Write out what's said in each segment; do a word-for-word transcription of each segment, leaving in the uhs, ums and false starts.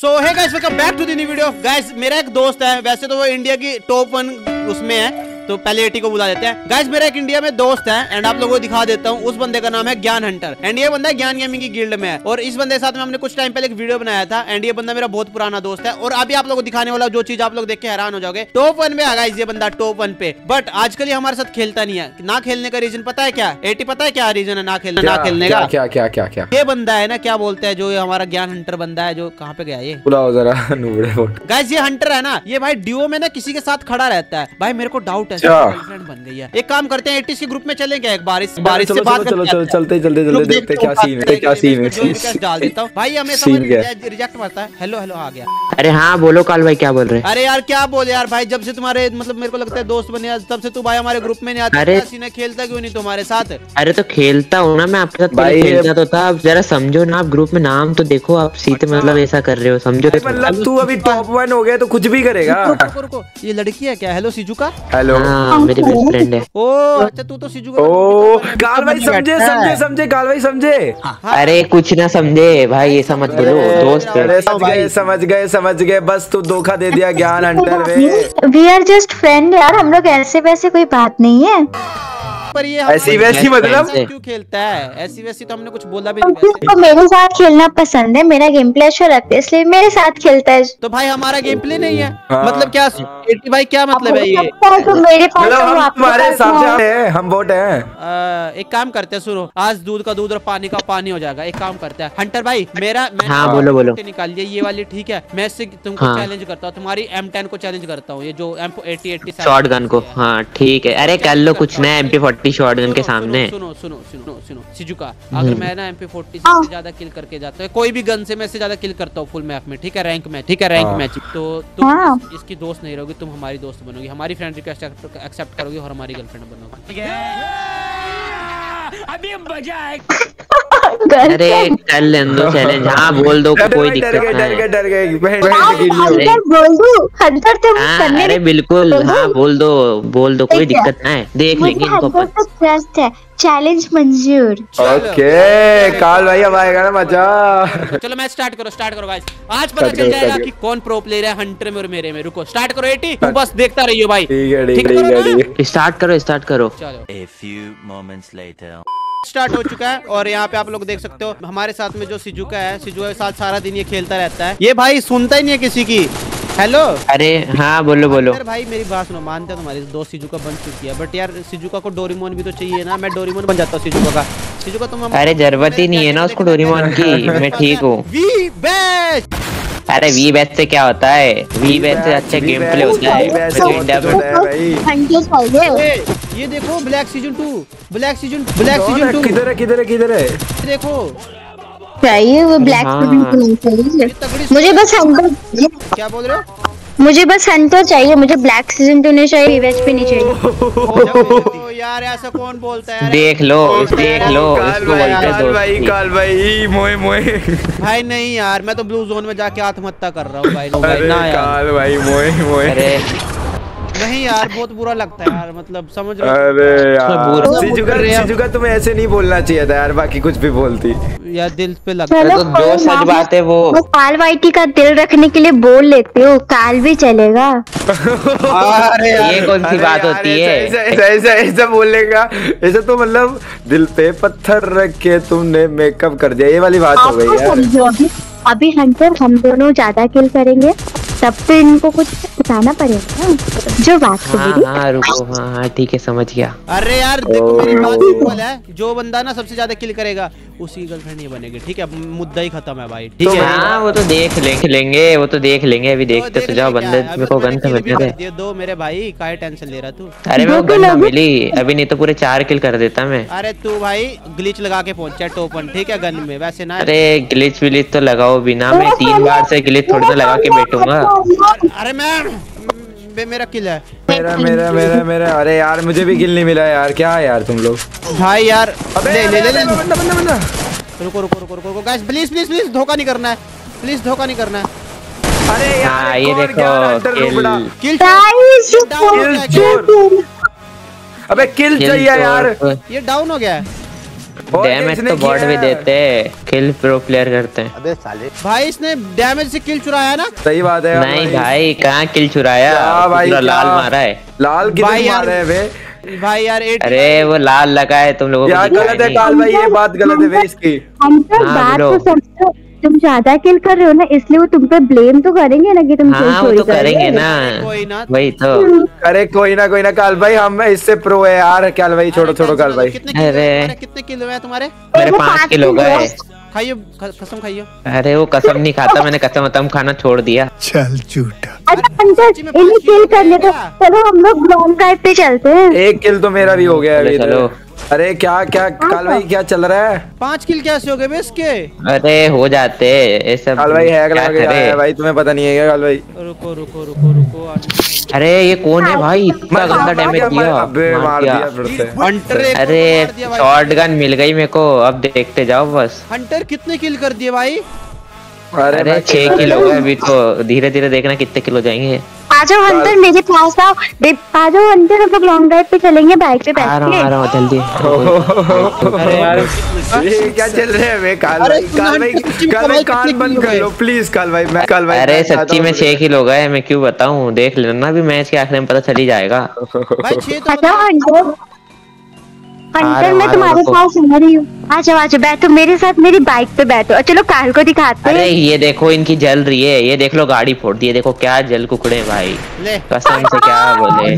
So hey guys, welcome back to the new video. Guys मेरा एक दोस्त है, वैसे तो वो इंडिया की टॉप वन उसमें है, तो पहले एटी को बुला देते हैं। गाइस मेरा एक इंडिया में दोस्त है एंड आप लोगों को दिखा देता हूँ। उस बंदे का नाम है ज्ञान हंटर एंड ये बंदा ज्ञान गेमिंग की गिल्ड में है। और इस बंदे के साथ में हमने कुछ टाइम पहले एक वीडियो बनाया था एंड ये बंदा मेरा बहुत पुराना दोस्त है। और अभी आप लोगों को दिखाने वाला जो चीज आप लोग देख के हैरान हो जाओगे, टॉप वन में है गाइस ये बंदा, टॉप वन पे। बट आजकल ये हमारे साथ खेलता नहीं है। ना खेलने का रीजन पता है क्या? एटी पता है क्या रीजन है ना खेलने ना खेलने का? क्या क्या क्या क्या ये बंदा है ना, क्या बोलते हैं, जो ये हमारा ज्ञान हंटर बंदा है, जो कहाँ पे गया ये गाइस, ये हंटर है ना, ये भाई डिओ में ना किसी के साथ खड़ा रहता है। भाई मेरे को डाउट है बन गई है। एक काम करते हैं, एटीज़ के ग्रुप में चलें क्या? एक बारिश बारिश से बात चलो चलो चलते चलते चलते देखते क्या सीन है, क्या सीन है। डाल देता हूं भाई, हमेशा रिजेक्ट मारता है। हेलो हेलो आ गया। अरे हाँ बोलो काल भाई, क्या बोल रहे हैं? अरे यार क्या बोले यार भाई, जब से तुम्हारे मतलब मेरे को लगता है दोस्त बने तब से तू भाई हमारे ग्रुप में नहीं आता। अरे सीन खेलता क्यों नहीं तुम्हारे साथ? अरे तो खेलता हूँ ना मैं आपके साथ, भाई खेलता तो था। आप जरा समझो ना, आप ग्रुप में नाम तो देखो, आप सीधे मतलब ऐसा कर रहे हो, समझो। मतलब तू अभी टॉप वन हो गया तो कुछ भी करेगा। ये लड़की है क्या? Hello Shizuka. हेलो हाँ, मेरी बेस्ट फ्रेंड है। ओ अच्छा, तू तो सिजुका। ओ काल भाई समझे समझे समझे काल भाई समझे। अरे कुछ ना समझे भाई, ऐसा मत बोलो दोस्त। भाई समझ गए समझ गए, बस तू धोखा दे दिया ज्ञान हंटर में। वी आर जस्ट फ्रेंड यार, हम लोग ऐसे वैसे कोई बात नहीं है। पर ये ऐसी वैसी मतलब क्यों खेलता है ऐसी वैसी? तो हमने कुछ बोला भी नहीं। तो मेरे साथ खेलना पसंद है, मेरा गेम प्ले अच्छा लगता है, इसलिए मेरे साथ खेलता है। तो भाई हमारा गेम प्ले नहीं है मतलब क्या एटी भाई, क्या मतलब है ये? तो मेरे पास हमारे साथ है, हम वोट हैं। एक काम करते हैं, सुनो आज दूध का दूध और पानी का पानी हो जाएगा। एक काम करते हैं हंटर भाई, मेरा बोलो बोलो निकाल लिया ये वाली, ठीक है? मैं इससे तुमको चैलेंज करता हूँ, तुम्हारी एम टेन को चैलेंज करता हूँ, ये जो M eighty eighty shotgun को। हाँ ठीक है। अरे कर लो कुछ नया एम पी फोर्टी शॉटगन के सामने। सुनो सुनो सुनो सुनो सिजुका, अगर मैं ना एम पी फोर्टी से ज्यादा किल करके जाता हूँ, कोई भी गन से मैं से ज्यादा किल करता हूँ फुल मैप में, ठीक है? रैंक में, ठीक है? Rank match. तो तुम इसकी दोस्त नहीं रहोगी, तुम हमारी दोस्त बनोगी, हमारी फ्रेंड रिक्वेस्ट एक्सेप्ट करोगी और हमारी गर्लफ्रेंड बनोगी। अभी मजा आएगा। अरे कर ले दो चैलेंज। हाँ बोल दो, कोई दिक्कत नहीं। अरे बिल्कुल हाँ बोल दो बोल दो, कोई दिक्कत नहीं, देख लेंगे इनको। ट्रस्ट है, चैलेंज मंजूर। ओके काल भाई अब आएगा ना मजा। चलो मैच स्टार्ट करो, स्टार्ट करो गाइस। आज पता चल जाएगा कि कौन प्रो प्लेयर है हंटर में और मेरे में। रुको स्टार्ट करो एटी, तू बस देखता रहियो भाई। ठीक है ठीक है ठीक है, स्टार्ट करो स्टार्ट करो। चलो a few moments later start हो चुका है। और यहाँ पे आप लोग देख सकते हो हमारे साथ में जो सिजुका है, सिजुका के साथ सारा दिन ये खेलता रहता है। ये भाई सुनता ही नहीं है किसी की। हेलो। अरे हाँ बोलो बोलो भाई, मेरी बात सुनो। मानते हो तुम्हारी दोस्त सिजुका बन चुकी है, बट यार सिजुका को डोरीमोन भी तो चाहिए ना। मैं डोरीमोन बन जाता हूँ सिजुका का। सिजुका तुम, अरे जरूरत ही नहीं है ना उसको डोरीमोन की। मैं ठीक हूँ। अरे वी बैच से क्या होता है? वी बैच से अच्छा गेम प्ले होता है। ये देखो black season two, black season black season two किधर है किधर है किधर है? देखो चाहिए वो ब्लैक सीजन। मुझे बस हंटर, क्या बोल रहे हो? मुझे बस हंटर चाहिए, मुझे ब्लैक सीजन टू नहीं चाहिए, रिवेंज भी नहीं चाहिए। यार ऐसा कौन बोलता है? देख लो देख लो इसको बोलते हैं भाई। काल भाई मोए मोए भाई नहीं यार, मैं तो ब्लू जोन में जाके आत्महत्या कर रहा हूँ भाई। काल भाई मोए मोए नहीं यार, बहुत बुरा लगता है यार, मतलब समझ रहे हो? अरे यार सिजुका सिजुका तुम्हें ऐसे नहीं बोलना चाहिए था यार, बाकी कुछ भी बोलती यार, दिल पे लगता है। तो दो सच बात है वो, वो काल वाइटी का दिल रखने के लिए बोल लेते हो, काल भी चलेगा। अरे ये कौन सी बात होती है? ऐसा ऐसा ऐसा बोलेगा ऐसा तो मतलब दिल पे पत्थर रख के तुमने मेकअप कर दिया, ये वाली बात हो गई यार। अभी हंटर हम दोनों ज्यादा किल करेंगे, तब तो इनको कुछ बताना पड़ेगा जो बात है। हाँ रुको, हाँ हाँ ठीक है समझ गया। अरे यार देखो मेरी बात सिंपल है, जो बंदा ना सबसे ज्यादा किल करेगा उसकी गर्लफ्रेंड नहीं बनेगी, ठीक है? मुद्दा ही खत्म है भाई, ठीक है? हाँ वो तो देख लेंगे, वो तो देख लेंगे। अभी देखते तो जाओ, बंदे मेरे को गन समझते थे। दो मेरे भाई, काहे टेंशन ले रहा तू? अरे मेरे को गन ना मिली अभी, नहीं तो पूरे चार किल कर देता मैं। अरे तू भाई ग्लिच लगा के पहुंचा टोपन, ठीक है? गन में वैसे ना। अरे ग्लिच विलिच तो लगाओ बिना, मैं तीन बार से ग्लिच थोड़ी देर लगा के बैठूंगा। अरे मैम मेरा किल है, मेरा मेरा मेरा मेरा। अरे यार मुझे भी किल नहीं मिला यार, क्या यार तुम लोग भाई यार। अबे ले ले ले बंदा बंदा बंदा। रुको रुको रुको रुको गाइस, प्लीज प्लीज प्लीज धोखा नहीं करना है, प्लीज धोखा नहीं करना है। अरे यार ये देखो किल किल। अबे किल चाहिए यार, ये डाउन हो गया है। डैमेज तो गॉड भी देते हैं, किल प्रो प्लेयर करते हैं। अबे साले भाई इसने डैमेज से किल चुराया ना, सही बात है। नहीं भाई कहाँ किल चुराया, लाल मारा है, लाल किल मारा है वे भाई यार। अरे वो लाल लगा है तुम लोगों को, यार गलत है काल भाई, ये बात गलत है वे इसकी। बात तो समझो, तुम ज्यादा किल कर रहे हो ना इसलिए वो तुम पे ब्लेम तो करेंगे ना कि तुम हाँ, वो तो करेंगे ना, ना वही तो। अरे कोई ना कोई ना काल भाई, हम इससे प्रो है यार काल भाई, छोड़ो छोड़ो काल भाई। अरे कितने किलो है तुम्हारे? मेरे पाँच किलो गए। खाइयो कसम खाइयो। अरे वो कसम नहीं खाता, मैंने कसम वतम खाना छोड़ दिया। चल झूठा। इन्हें किल कर ले तो चलो हम लोग ब्लॉक गाइड पे चलते हैं। एक किल तो मेरा भी हो गया अभी। चलो अरे क्या क्या काल भाई क्या चल रहा है? पांच किल कैसे हो गए बे इसके? अरे हो जाते ये सब काल भाई, हैक लगा के आया भाई, तुम्हें पता नहीं है क्या काल भाई? रुको रुको रुको रुको, अरे ये कौन है भाई, इतना गंदा डैमेज दिया, अबे मार दिया फिर से। अरे शॉटगन मिल गई मेरे को, अब देखते जाओ बस। हंटर कितने किल कर दिए भाई? अरे छह किलो हो गए अभी तो, धीरे धीरे देखना कितने किलो जाएंगे। आजा हंटर मेरे पास आओ, आजा हंटर हम लोग लॉन्ग ड्राइव पे चलेंगे बाइक पे बैठ के। आ रहा हूं जल्दी। अरे क्या चल रहा है बे काल भाई, काल भाई काल भाई कान बंद कर लो प्लीज काल भाई। मैं काल भाई अरे सच्ची में छह किलो गए हैं, मैं क्यों बताऊं, देख लेना भी मैच के आखिर में पता चल ही जाएगा। अच्छा हंटर हंटर मैं तुम्हारे पास आ रही हूँ, आजा आजा बैठो मेरे साथ, मेरी बाइक पे बैठो, चलो काल को दिखाते हैं। अरे ये देखो इनकी जल रही है, ये देख लो गाड़ी फोड़ दी है, देखो क्या जल कुकड़े भाई, कसम से क्या बोले।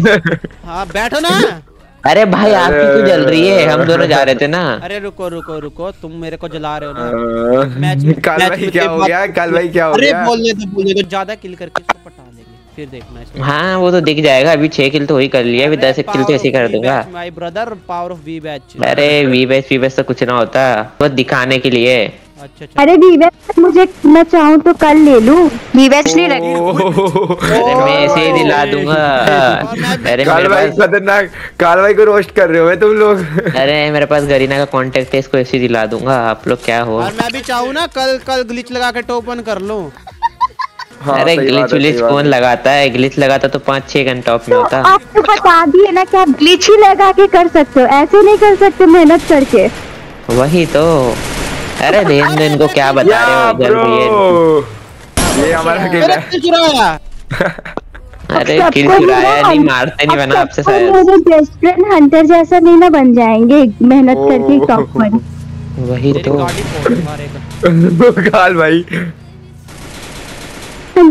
हाँ बैठो ना। अरे भाई आपकी क्यों जल रही है, हम दोनों जा रहे थे ना। अरे रुको रुको रुको, तुम मेरे को जला रहे हो ना। मैच काल भाई क्या हो गया, काल भाई क्या हो गया? बोलने दो बोलने दो, ज्यादा किल करके इसको पटा लेंगे फिर देखना। हाँ वो तो दिख जाएगा, अभी छह किल तो वही कर लिया, अभी दस किल तो ऐसे कर दूंगा my brother, power of V batch. अरे वी बैच वी बैच तो कुछ ना होता, बस दिखाने के लिए। अच्छा, अच्छा। अरे वी बैच मुझे मैं चाहूँ तो कल ले लूं, वी बैच नहीं रखी, अरे मैं ऐसे ही दिला दूंगा। अरे काल भाई खतरनाक, काल भाई को रोस्ट कर रहे हो तुम लोग। अरे मेरे पास गरीना का कॉन्टेक्ट है, इसको ऐसे ही दिला दूंगा, आप लोग क्या हो। मैं भी चाहूँ ना कल कल ग्लिच लगा के टोपन कर लूं। हाँ, अरे ग्लिच ग्लिच कौन लगाता है, ग्लिच लगाता तो पाँच छह घंटा ऑफ में होता। आप तो बता दिए ना कि आप ग्लिच ही लगा के कर सकते हो, ऐसे नहीं कर सकते मेहनत करके। वही तो। अरे देन देन को क्या बता रहे हो, ये हमारा किल है। अरे किल चुराया नहीं, मारते नहीं बना आपसे शायद। मेरे बेस्ट फ्रेंड हंटर जैसा नहीं ना बन जाएंगे मेहनत करके टॉप पर। वही तो काल भाई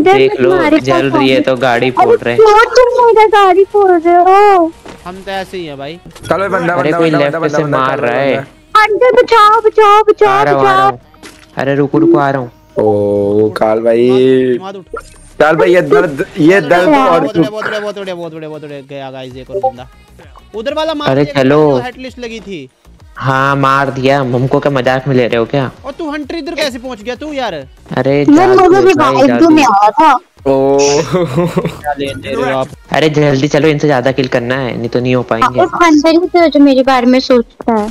देख लो जल रही है तो गाड़ी फोड़ रहे हैं, गाड़ी फोड़ रहे हो। हम तो ऐसे ही है भाई। चलो बंदा बंदा कोई लेफ्ट से मार रहा है। अंदर बचाओ बचाओ बचाओ बचाओ। अरे रुको रुको आ रहा हूँ। ओ काल भाई काल भाई ये दर्द ये दर्द और बहुत बड़े बहुत बड़े बहुत बड़े गया गाइस। एक और बंदा उधर वाला मार, अरे चलो हेडलिस्ट लगी थी। हाँ मार दिया हमको, क्या मजाक में ले रहे हो क्या? और तू हंटर इधर कैसे पहुंच गया तू यार? अरे मैं आया था। ओ अरे जल्दी चलो, इनसे ज्यादा किल करना है नहीं तो नहीं हो पाएंगे। हंटर ही तो जो मेरे बारे में सोचता है।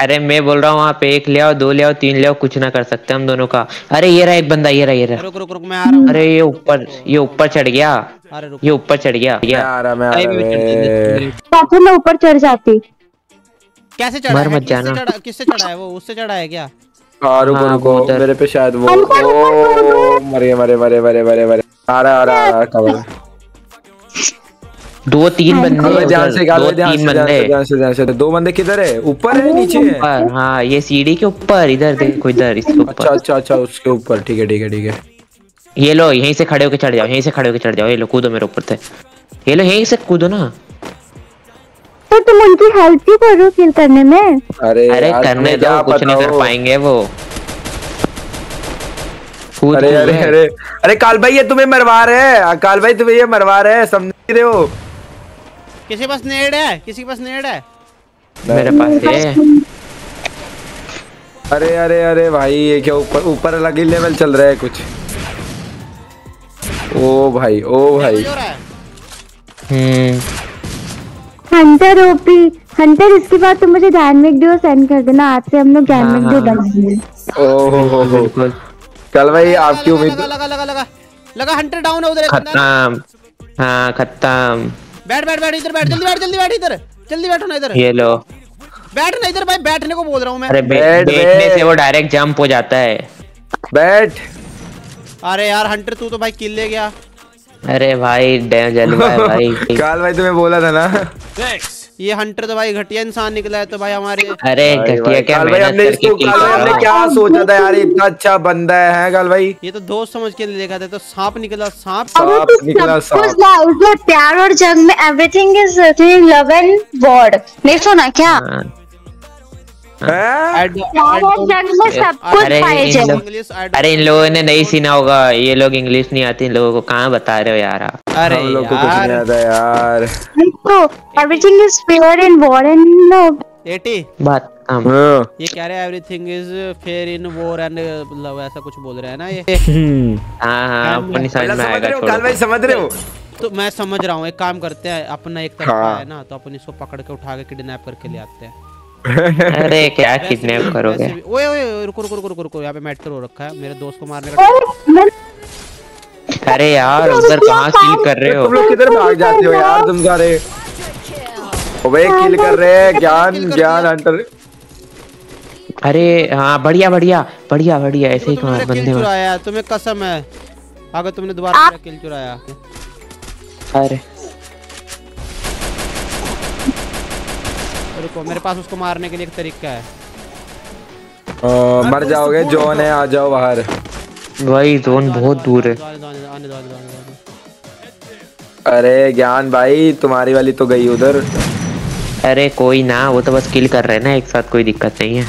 अरे मैं बोल रहा हूँ आप एक ले आओ, दो ले आओ, तीन ले आओ, कुछ ना कर सकते हम दोनों का। अरे ये रहा एक बंदा, ये रहा ये रहा। अरे ये ऊपर ये ऊपर चढ़ गया, ये ऊपर चढ़ गया। मैं ऊपर चढ़ जाती, कैसे चढ़ा है? मत जाना। किससे चढ़ा है वो, उससे चढ़ा है क्या? हाँ रुको रुको मेरे पे शायद वो। ओ मरे मरे मरे मरे मरे मरे आ रहा आ रहा कवर। दो तीन बंदे ध्यान से दो तीन बंदे ध्यान से ध्यान से दो बंदे किधर है? ऊपर है नीचे है? हाँ ये सीढ़ी के ऊपर, इधर देखो इधर, इसके ऊपर। अच्छा अच्छा उसके ऊपर, ठीक है ठीक है ठीक है। ये लो यहीं से खड़े होके चढ़ जाओ, यहीं से खड़े होके चढ़ जाओ। ये लो कूदो मेरे ऊपर थे, ये लो यहीं से कूदो ना। तो तुम उनकी हेल्प ही करो किल करने में। अरे अरे करने दो, कुछ नहीं कर पाएंगे वो। अरे अरे अरे अरे काल भाई ये तुम्हें मरवा रहे हैं, काल भाई तुम्हें ये मरवा रहे हैं, समझ रहे हो? किसी पास नेड है? किसी पास नेड है? मेरे पास है। अरे अरे अरे भाई ये क्या ऊपर ऊपर अलग ही लेवल चल रहा है कुछ। ओ भाई ओ भाई हंटर ओपी हंटर, इसके बाद तुम मुझे डायनेमिक डुओ सेंड कर देना, आज से हम लोग डायनेमिक डुओ बनाएंगे। ओ हो हो काल भाई आपकी उम्मीद लगा लगा लगा लगा। हंटर डाउन है उधर, खत्म। हां खत्म। बैठ बैठ बैठ इधर बैठ, जल्दी बैठ जल्दी बैठ इधर, जल्दी बैठो ना इधर, ये लो बैठ ना इधर भाई, बैठने को बोल रहा हूँ मैं। अरे बैठ, बैठने से वो डायरेक्ट जंप हो जाता है, बैठ। अरे यार हंटर तू तो भाई किल ले गया। अरे भाई जलवा है भाई, काल भाई तुम्हें बोला था ना ये हंटर तो भाई घटिया इंसान निकला है तो भाई हमारे। अरे घटिया क्या, काल भाई हमने इसको, काल भाई हमने क्या सोचा था यार, इतना अच्छा बंदा है काल भाई, ये तो दोस्त समझ के देखा था तो सांप निकला, सांप सांप निकला सांप। प्यार और जंग में everything is love and war, नहीं सुना क्या? अरे इन लोगों ने नहीं सीना होगा, ये लोग इंग्लिश नहीं आती, इन लोगों को कहाँ बता रहे हो यार आप। अरे लोगों को कुछ नहीं आता यार, everything is fair in war and love. एटी बात ये कह रहे हैं everything is fair in war and love, ऐसा कुछ बोल रहा है ना ये। हाँ हाँ अपनी समझ में आएगा, काल भाई समझ रहे हो तो मैं समझ रहा हूँ। एक काम करते हैं अपना एक तरफा है ना, तो अपन इसको पकड़ के उठा के किडनैप करके ले आते हैं। अरे क्या किडनैप करोगे? ओए ओए रुको रुको रुको रुको, यहाँ पे मैटर हो रखा है, मेरे दोस्त को मारने का। अरे यार उधर कहाँ किल कर रहे हो तुम लोग, किधर भाग जाते हो यार तुम सारे? ओए किल कर रहे हैं ज्ञान ज्ञान हंटर। अरे हाँ बढ़िया बढ़िया बढ़िया बढ़िया, ऐसे ही कहाँ बंदे चुराया, तुम्हें कसम है अगर तुमने दोबारा किल चुराया। अरे रुको मेरे पास उसको मारने के लिए एक तरीका है। ओ, मर जाओगे, जोन है आ जाओ बाहर भाई, जोन बहुत दूर है। अरे ज्ञान भाई तुम्हारी वाली तो गई उधर। अरे कोई ना, वो तो बस किल कर रहे हैं ना एक साथ, कोई दिक्कत नहीं है।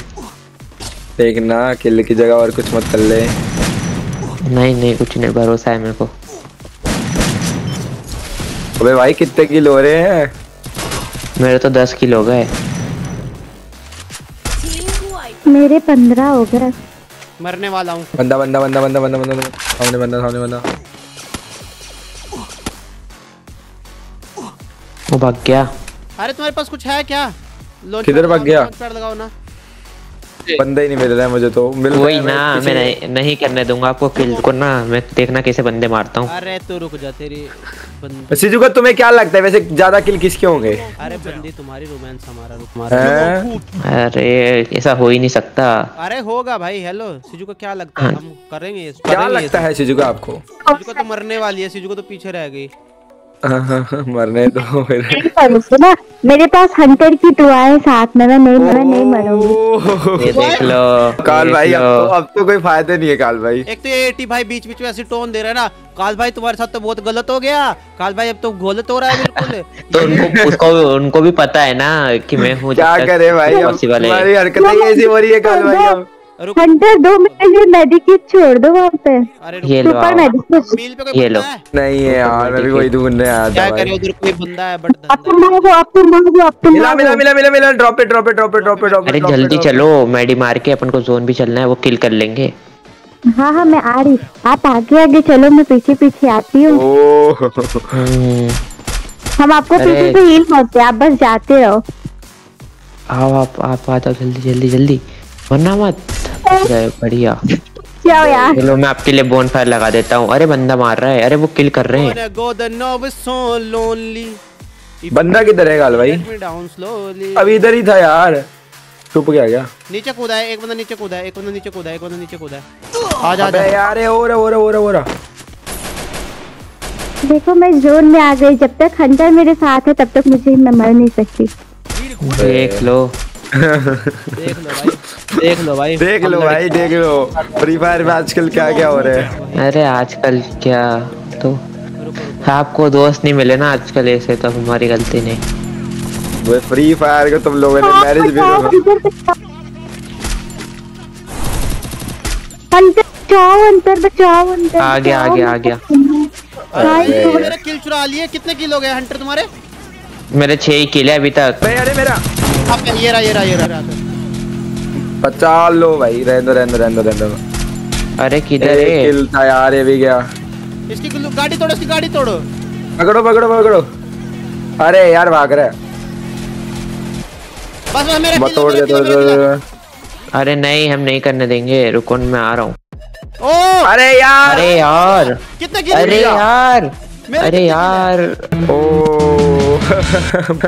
देखना किल की जगह और कुछ मत कर ले। नहीं नहीं कुछ नहीं, भरोसा है मेरे को। अबे भाई कितने किल हो रहे हैं? मेरे तो दस किल हो गए। मेरे पंद्रह हो गए। मरने वाला हूँ। बंदा बंदा बंदा बंदा बंदा बंदा बंदा सामने बंदा सामने बंदा। वो भाग गया। अरे तुम्हारे पास कुछ है क्या? किधर भाग गया? पैर लगाओ ना। बंदा ही नहीं मिल रहा है मुझे तो। मिल वही ना, मैं नहीं, नहीं करने दूंगा आपको किल को ना, मैं देखना कैसे बंदे मारता हूँ। अरे तो रुक जा तेरी बंदी। सिजुका तुम्हें क्या लगता है वैसे ज्यादा किल किसके होंगे? अरे बंदी तुम्हारी, रोमांस हमारा रुक मारा। अरे ऐसा हो ही नहीं सकता। अरे होगा भाई। हेलो सिजुका क्या लगता है हम करेंगे? क्या लगता है सिजुका आपको? सिजुका तो मरने वाली है, सिजुका तो पीछे रह गई। मरने दो ना, मेरे पास हंटर की दुआएं साथ में, मैं नहीं मरा नहीं मरूंगी। ये देख लो काल भाई, अब तो, अब तो कोई फायदा नहीं है काल भाई। एक तो ये एटी भाई बीच बीच में ऐसी टोन दे रहा है ना, काल भाई तुम्हारे साथ तो बहुत गलत हो गया काल भाई, अब तो गलत हो रहा है बिल्कुल। तो उनको उसको उनको भी पता है ना कि मैं हूँ, क्या करे भाई, हमारी हरकतें ऐसी हो रही है काल भाई। हंटर दो मिनट ये मेडिकेट छोड़ दो वहाँ पे। अरे ये लो ये लो। नहीं है यार मैं भी वही ढूंढने आया था। क्या करें उधर कोई बंदा है बट अब तुम मारो आप तुम मारो आप तुम मिला मिला मिला मिला मिला drop it drop it drop it drop it. अरे जल्दी चलो मेडी मार के, अपन को जोन भी चलना है, वो किल कर लेंगे। हाँ हाँ मैं आ रही, आप आगे आगे चलो, मैं पीछे पीछे आती हूँ। हम आपको पीछे से हील करते, आप बस जाते रहो। आओ आप आप आ जाओ जल्दी जल्दी जल्दी, वरना मत। बढ़िया क्या यार, चलो मैं आपके लिए बोन फायर लगा देता हूँ। अरे बंदा मार रहा है, अरे वो किल कर रहे हैं। बंदा किधर है काल भाई? अभी इधर ही था यार, छुप गया क्या? नीचे कूदा है एक बंदा, नीचे कूदा है एक बंदा, नीचे कूदा है एक बंदा, नीचे कूदा है। आ जा यार, ये हो रहा हो रहा हो रहा हो रहा। देखो मैं जोन में आ गई, जब तक हंटर मेरे साथ है तब तक मुझे मर नहीं सकती। देख लो देख लो भाई देख लो भाई देख लो भाई देख लो फ्री फायर में आजकल क्या क्या हो रहा है। अरे आजकल क्या तो आपको दोस्त नहीं मिले ना आजकल, ऐसे तो हमारी गलती नहीं। वो फ्री फायर को तुम लोगों ने मैरिज भी बचाओ अंतर बचाओ अंतर। आ गया आ गया आ गया। मेरा किल चुरा लिए, कितने किल हो गए हंटर तुम्हारे? मेरे छह ही किल है अभी तक। अरे मेरा ये रहा ये रहा ये रहा बचा लो भाई। रहने दो रहने दो रहने दो रहने दो। अरे किधर है? किल था यार ये भी गया। इसकी गाड़ी तोड़ो, इसकी गाड़ी तोड़ो, पकड़ो पकड़ो पकड़ो। अरे यार भाग रहा है बस बस, मेरा किल तोड़ दे। अरे नहीं हम नहीं करने देंगे, रुको मैं आ रहा हूँ। ओ अरे यार अरे यार कितना किल? अरे यार अरे यार ओ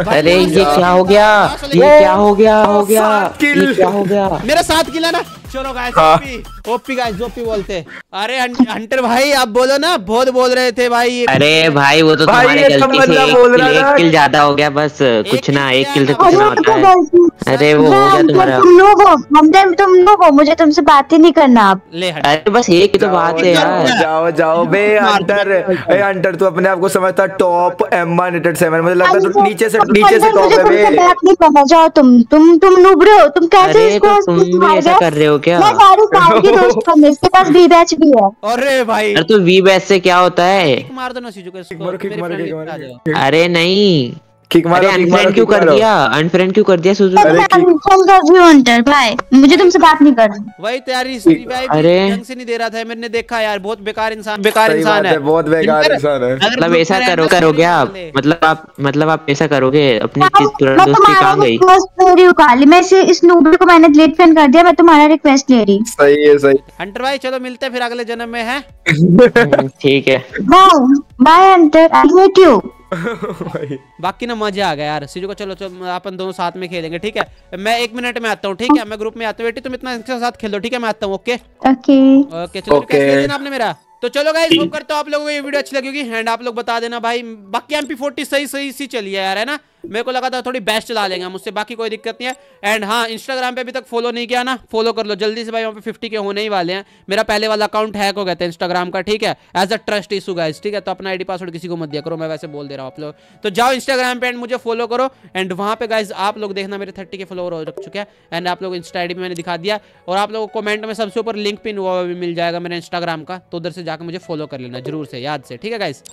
अरे ये क्या हो गया, ये क्या हो गया हो गया ये क्या हो गया मेरा साथ किला ना। चलो गाइस ओपी गाइस ओपी बोलते। अरे हंटर भाई आप बोलो ना, बहुत बोल रहे थे भाई। अरे भाई वो तो तुम्हारी गलती से एक किल ज्यादा हो गया, बस कुछ ना एक किल से कुछ ना होता है। अरे वो हो गया तुम्हारा। तुम लोग तुम लोग मुझे तुमसे बात ही नहीं करना आप। अरे बस एक ही तो बात है यार। जाओ जाओ बे हंटर, ए हंटर तू अपने आप को समझता top M one eight seven, मुझे लगता है नीचे से नीचे से टॉप है। जाओ तुम तुम तुम नूबरे हो, तुम कैसे इसको ऐसा कर रहे हो क्या? मैं सारे इसके पास वी बैच भी है। अरे भाई अरे तो वी बैच से क्या होता है? मार दो ना सिजुका इसको। अरे नहीं किक मारो, अनफ्रेंड क्यों कर दिया, अनफ्रेंड क्यों कर दिया सिजुका? अनफ्रेंड भाई मुझे तुमसे बात नहीं करनी। वही तैयारी ढंग से नहीं दे रहा था, मैंने देखा यार। बहुत बेकार इंसान बेकार इंसान है, बहुत बेकार इंसान है। मतलब ऐसा करो करोगे आप, मतलब आप मतलब आप ऐसा करोगे अपनी दोस्त की काम गई। मैं इस नूबी को मैंने लेट फ्रेंड कर दिया, मैं तुम्हारा रिक्वेस्ट ले रही। सही है सही हंटर भाई, चलो मिलते हैं फिर अगले जन्म में है। ठीक है bye hunter, I hate you. बाकी ना मजा आ गया यार सिजुका। चलो चलो अपन दोनों साथ में खेलेंगे ठीक है। मैं एक मिनट में आता हूँ ठीक है, मैं ग्रुप में आता हूँ। बेटी तुम इतना इसके साथ खेल दो ठीक है, मैं आता हूँ। ओके ओके ओके चलो रिक्वेस्ट देना आपने मेरा। तो चलो गाइस होप करता हूं आप लोगों को ये वीडियो अच्छी लगी होगी, एंड आप लोग बता देना भाई। बाकी एम पी फोर्टी सही सही सी चली है यार है ना, मेरे को लगा था थोड़ी बेस्ट चला लेंगे मुझसे, बाकी कोई दिक्कत नहीं है। एंड हाँ इंस्टाग्राम पे अभी तक फॉलो नहीं किया ना, फॉलो कर लो जल्दी से भाई, वहाँ पे फिफ्टी के होने ही वाले हैं। मेरा पहले वाला अकाउंट हैक हो गया था इंस्टाग्राम का ठीक है, as a trust issue guys ठीक है। तो अपना आईडी पासवर्ड किसी को मत दिया करो, मैं वैसे बोल दे रहा हूँ आप लोग। तो जाओ इंस्टाग्राम पे एंड मुझे फॉलो करो, एंड वहाँ पे गाइज आप लोग देखना मेरे थर्टी के फॉलोअर हो चुके हैं। एंड आप लोग इंस्टा आईडी पे मैंने दिखा दिया, और आप लोगों को कमेंट में सबसे ऊपर लिंक पिन हुआ भी मिल जाएगा मेरे इंस्टाग्राम का, तो उधर से जाकर मुझे फॉलो कर लेना जरूर से याद से ठीक है गाइज।